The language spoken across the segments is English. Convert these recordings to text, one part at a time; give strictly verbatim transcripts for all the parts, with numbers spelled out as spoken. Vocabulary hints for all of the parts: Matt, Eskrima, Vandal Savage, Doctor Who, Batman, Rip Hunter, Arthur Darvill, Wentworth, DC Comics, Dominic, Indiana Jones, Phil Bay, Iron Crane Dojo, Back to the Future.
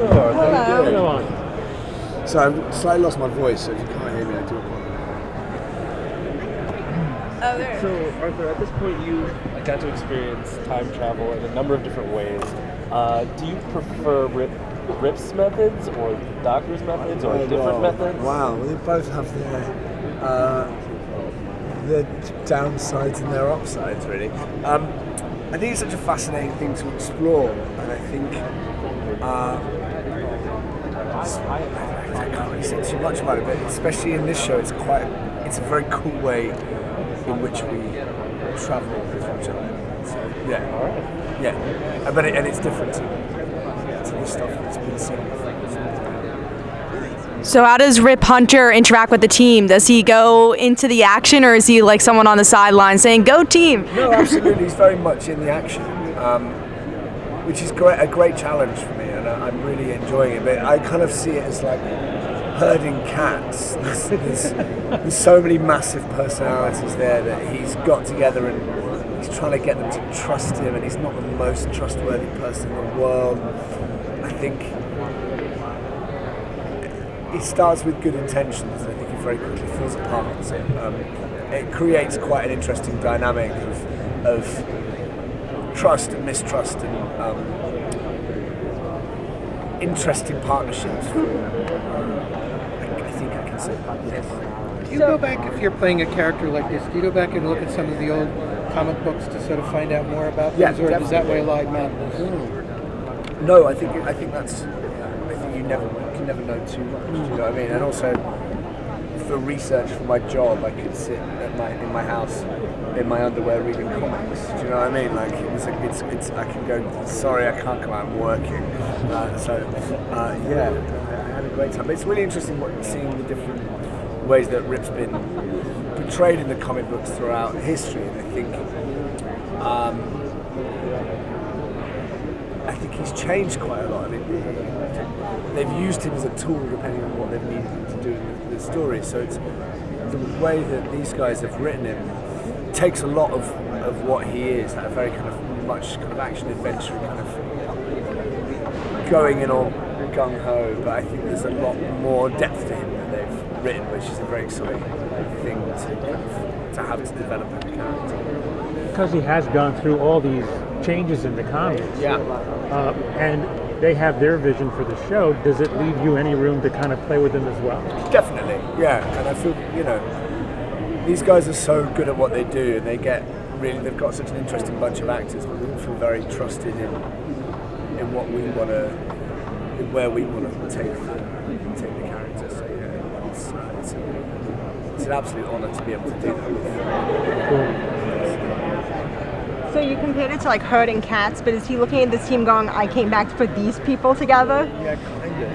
Hello. Hello. Hello. So I've slightly lost my voice, so if you can't hear me, I do apologize. Oh, there. So Arthur, at this point, you got to experience time travel in a number of different ways. Uh, do you prefer Rip, Rip's methods, or the Doctor's methods, or oh, different wow. methods? Wow, well, they both have their uh, their downsides and their upsides, really. Um, I think it's such a fascinating thing to explore, and I think uh, I can't really say too much about it, but especially in this show, it's quite it's a very cool way in which we travel the future. So yeah, all right, yeah, but it, and it's different to, to the stuff that's been seen. So how does Rip Hunter interact with the team? Does he go into the action, or is he like someone on the sideline saying, "Go team"? No, absolutely, he's very much in the action. Um, Which is great, a great challenge for me, and I, I'm really enjoying it. But I kind of see it as like herding cats. There's, there's, there's so many massive personalities there that he's got together, and he's trying to get them to trust him. And he's not the most trustworthy person in the world. I think it starts with good intentions. I think it very quickly falls apart. So, um, it creates quite an interesting dynamic of. of trust and mistrust and um, interesting partnerships. I, I think I can say that. Yes. Do you go back, if you're playing a character like this, do you go back and look at some of the old comic books to sort of find out more about things, yeah, or definitely. Does that way lie madness? Mm. No, I think I think that's. I think you never you can never know too much. Mm. You know what I mean? And also, for research for my job, I could sit at my in my house. in my underwear reading comics, do you know what I mean? Like, it's, it's, it's I can go, sorry, I can't come out, I'm working. Uh, so, uh, yeah, I had a great time. But it's really interesting what, seeing the different ways that Rip's been portrayed in the comic books throughout history, and I think, um, I think he's changed quite a lot. I mean, they've used him as a tool depending on what they've needed him to do in the, the story, so it's the way that these guys have written him takes a lot of, of what he is, that very kind of much kind of action adventure, kind of going in all gung ho, but I think there's a lot more depth to him than they've written, which is a very exciting thing to kind of, to have to develop in the character. Because he has gone through all these changes in the comics, yeah, uh, and they have their vision for the show. Does it leave you any room to kind of play with them as well? Definitely, yeah, and I feel you know. These guys are so good at what they do, and they get really, they've got such an interesting bunch of actors, but we all feel very trusted in in what we want to, in where we want to take the, take the characters. So yeah, it's, uh, it's, a, it's an absolute honor to be able to do that. So you compared it to like herding cats, but is he looking at this team going, I came back to put these people together? Yeah, kind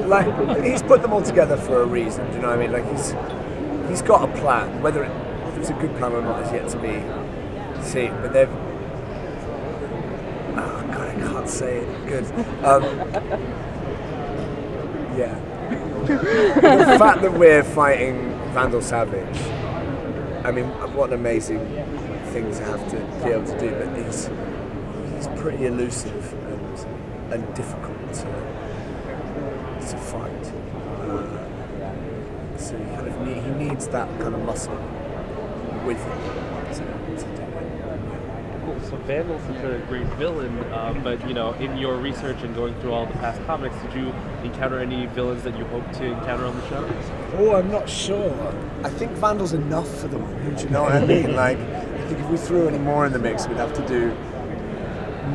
of. Like, he's put them all together for a reason, do you know what I mean? Like he's. He's got a plan. Whether it, it's a good plan or not is yet to be seen. But they've. Oh God, I can't say it. Good. Um, yeah. The fact that we're fighting Vandal Savage. I mean, what an amazing thing to have to be able to do. But he's he's pretty elusive and and difficult to to fight. Uh, So he, kind of need, he needs that kind of muscle with him. So, cool. So Vandal's such a great villain, uh, but you know, in your research and going through all the past comics, did you encounter any villains that you hope to encounter on the show? Oh, I'm not sure. I think Vandal's enough for the moment, do you know what I mean? Like, I think if we threw any more in the mix, we'd have to do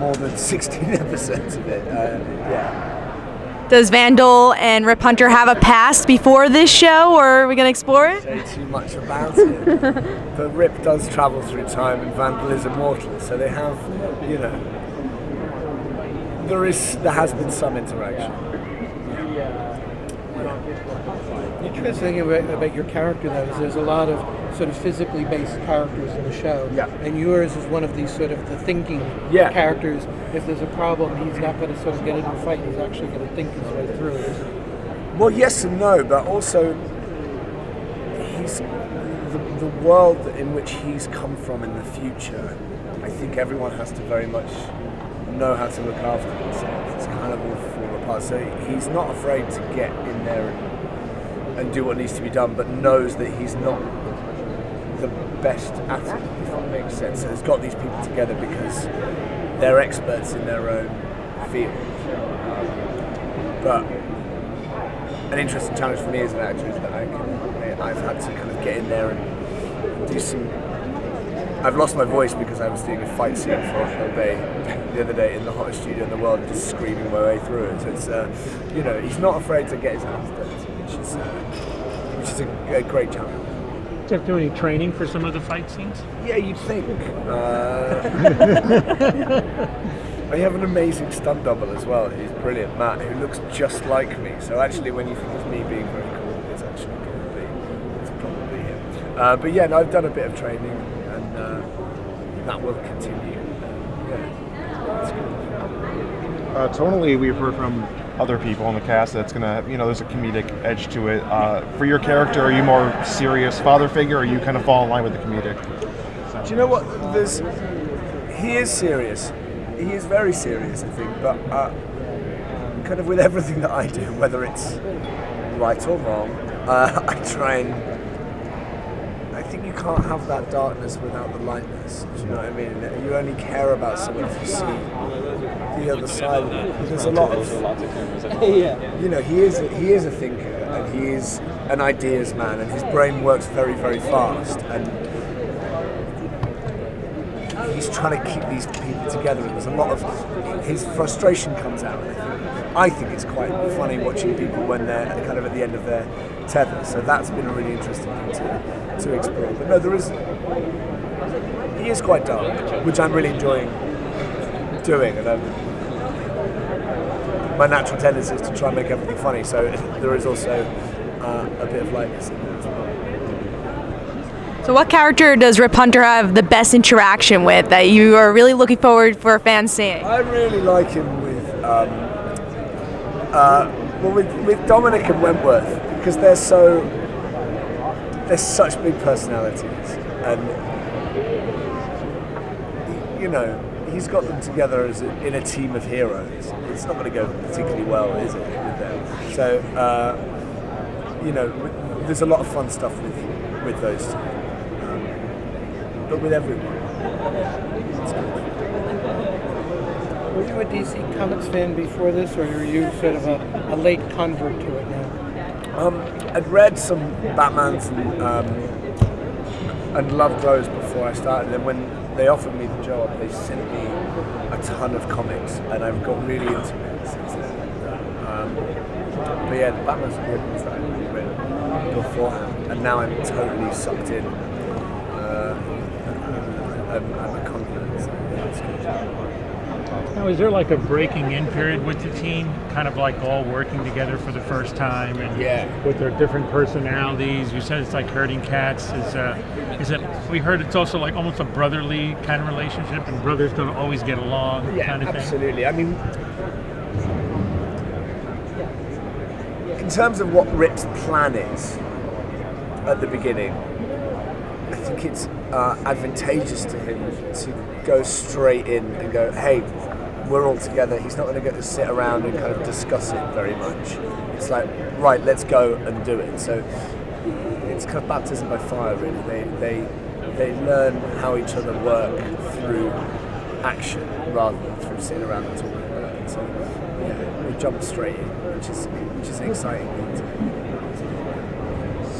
more than sixteen episodes of it. Uh, yeah. Does Vandal and Rip Hunter have a past before this show, or are we going to explore it? I don't say too much about it. But Rip does travel through time, and Vandal is immortal, so they have, you know, there is there has been some interaction. The interesting thing about your character, though, is there's a lot of sort of physically based characters in the show, yeah. And yours is one of these sort of the thinking yeah. characters. If there's a problem, he's not going to sort of get into a fight, he's actually going to think his way through it. Well, yes and no, but also he's, the, the world in which he's come from in the future, I think everyone has to very much know how to look after themselves. It's kind of all fall apart. part, so he's not afraid to get in there and, and do what needs to be done, but knows that he's not the best at it, if that makes sense. So he's got these people together because they're experts in their own field. But an interesting challenge for me as an actor is that I can, I've had to kind of get in there and do some... I've lost my voice because I was doing a fight scene for Phil Bay the other day in the hottest studio in the world, just screaming my way through it. So it's, uh, you know, he's not afraid to get his hands dirty, which is, uh, which is a, a great challenge. Do you have to do any training for some of the fight scenes? Yeah, you'd think. Uh, I have an amazing stunt double as well, he's brilliant, Matt, who looks just like me. So actually when you think of me being very cool, it's actually probably, it's probably him. Uh, but yeah, no, I've done a bit of training and uh, that will continue. Yeah, it's cool. Uh, tonally, we've heard from other people in the cast that's gonna, you know, there's a comedic edge to it. Uh, for your character, are you more serious father figure or you kind of fall in line with the comedic? So, do you know what, there's, he is serious. He is very serious, I think, but uh, kind of with everything that I do, whether it's right or wrong, uh, I try and... I think you can't have that darkness without the lightness, do you know what I mean? You only care about someone if you see the other side of it. There's a lot of... You know, he is, a, he is a thinker, and he is an ideas man, and his brain works very, very fast, and he's trying to keep these people together, and there's a lot of his frustration comes out. I think it's quite funny watching people when they're kind of at the end of their tether, so that's been a really interesting thing to, to explore. But no, there is, he is quite dark, which I'm really enjoying doing, and I'm, my natural tendency is to try and make everything funny, so there is also uh, a bit of lightness in there as well. So what character does Rip Hunter have the best interaction with that you are really looking forward for fans seeing? I really like him with um, uh, well, with, with Dominic and Wentworth, because they're so they're such big personalities, and you know he's got them together as a, in a team of heroes. It's not going to go particularly well, is it, with them? So uh, you know, there's a lot of fun stuff with with those two. But with everyone. Were you a D C Comics fan before this, or were you sort of a, a late convert to it now? Um, I'd read some Batmans and, um, and loved those before I started, and when they offered me the job, they sent me a ton of comics, and I've got really into it since then. Um, but yeah, the Batmans were the ones that I really read beforehand, and now I'm totally sucked in. Uh, I'm, I'm a confidence. Now, is there like a breaking in period with the team, kind of like all working together for the first time, and yeah, with their different personalities? You said it's like herding cats. Is uh, is it? We heard it's also like almost a brotherly kind of relationship, and brothers don't always get along. Yeah, kind of absolutely. Thing. I mean, in terms of what Rip's plan is at the beginning, I think it's uh, advantageous to him to go straight in and go, hey, we're all together. He's not going to go to sit around and kind of discuss it very much. It's like, right, let's go and do it. So it's kind of baptism by fire, really. They, they, they learn how each other work through action rather than through sitting around and talking about it. So yeah, we jump straight in, which is, which is an exciting thing to do.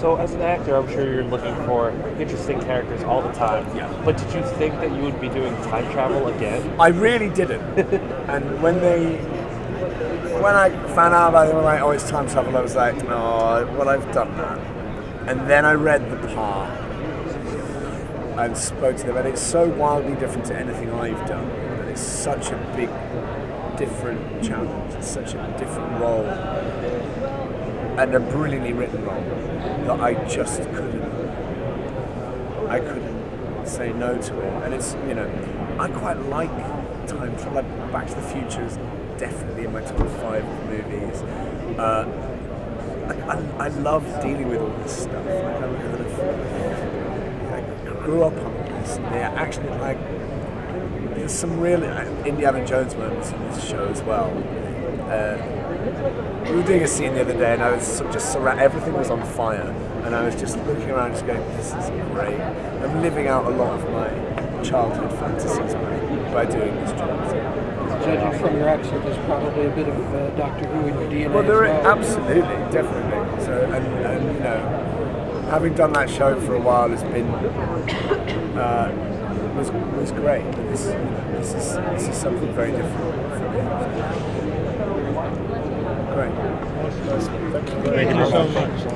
So as an actor, I'm sure you're looking for interesting characters all the time, but did you think that you would be doing time travel again? I really didn't. And when they, when I found out about it, they were like, oh, it's time travel, I was like, oh, well, I've done that. And then I read the part and spoke to them, and it's so wildly different to anything I've done. And it's such a big, different challenge, it's such a different role, and a brilliantly written role that I just couldn't, I couldn't say no to it. And it's, you know, I quite like time travel. Like Back to the Future is definitely in my top five movies. Uh, I, I, I love dealing with all this stuff. Like I, kind of, I grew up on this. They actually, like, there's some real Indiana Jones moments in this show as well. Uh, We were doing a scene the other day, and I was sort of just surrounded, everything was on fire, and I was just looking around, just going, "This is great." I'm living out a lot of my childhood fantasies by, by doing this job. Judging from your accent, there's probably a bit of uh, Doctor Who in your D N A. Well, there is, well. Absolutely, definitely. So, and, and you know, having done that show for a while has been uh, was was great. But this this is this is something very different. Great. Thank you very much.